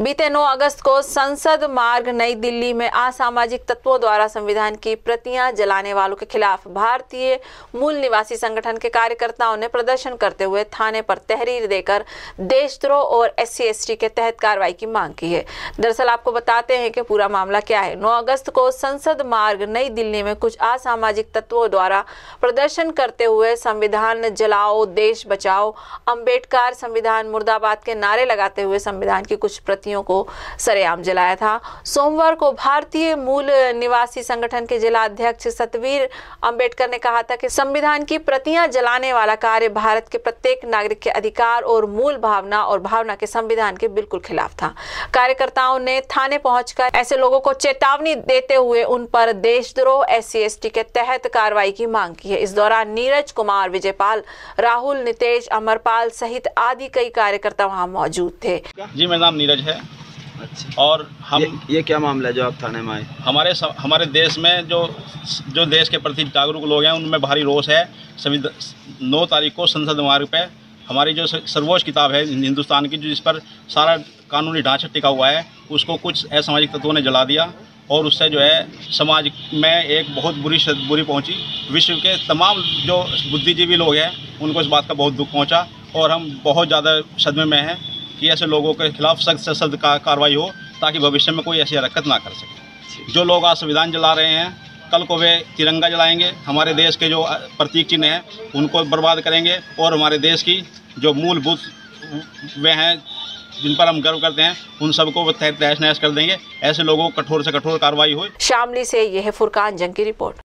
बीते 9 अगस्त को संसद मार्ग नई दिल्ली में असामाजिक तत्वों द्वारा संविधान की प्रतियां जलाने वालों के खिलाफ भारतीय मूलनिवासी संगठन के कार्यकर्ताओं ने प्रदर्शन करते हुए थाने पर तहरीर देकर देशद्रोह और SC/ST के तहत कार्रवाई की मांग की है। दरअसल आपको बताते हैं कि पूरा मामला क्या है। 9 अगस्त को संसद मार्ग नई दिल्ली में कुछ असामाजिक तत्वों द्वारा प्रदर्शन करते हुए संविधान जलाओ, देश बचाओ, अम्बेडकर संविधान मुर्दाबाद के नारे लगाते हुए संविधान की कुछ को सरेआम जलाया था। सोमवार को भारतीय मूल निवासी संगठन के जिला अध्यक्ष सतवीर अंबेडकर ने कहा था कि संविधान की प्रतियां जलाने वाला कार्य भारत के प्रत्येक नागरिक के अधिकार और मूल भावना और भावना के संविधान के बिल्कुल खिलाफ था। कार्यकर्ताओं ने थाने पहुंचकर ऐसे लोगों को चेतावनी देते हुए उन पर देशद्रोह SC/ST के तहत कार्रवाई की मांग की है। इस दौरान नीरज कुमार, विजयपाल, राहुल, नितेश, अमरपाल सहित आदि कई कार्यकर्ता वहां मौजूद थे। जी, मेरा नाम नीरज है। अच्छा। और हम ये क्या मामला है जो आप थाने में आए? हमारे देश में जो देश के प्रति जागरूक लोग हैं उनमें भारी रोष है। 9 तारीख को संसद मार्ग पे हमारी जो सर्वोच्च किताब है हिंदुस्तान की, जिस पर सारा कानूनी ढांचा टिका हुआ है, उसको कुछ असामाजिक तत्वों ने जला दिया और उससे जो है समाज में एक बहुत बुरी पहुँची। विश्व के तमाम जो बुद्धिजीवी लोग हैं उनको इस बात का बहुत दुख पहुँचा और हम बहुत ज़्यादा सदमे में हैं कि ऐसे लोगों के खिलाफ सख्त से सख्त कार्रवाई हो ताकि भविष्य में कोई ऐसी हरकत ना कर सके। जो लोग आज संविधान जला रहे हैं, कल को वे तिरंगा जलाएंगे, हमारे देश के जो प्रतीक चिन्ह हैं उनको बर्बाद करेंगे और हमारे देश की जो मूलभूत वे हैं जिन पर हम गर्व करते हैं उन सबको वो तहस नहस कर देंगे। ऐसे लोगों को कठोर से कठोर कार्रवाई हो। शामली से यह फुरकान जंग की रिपोर्ट।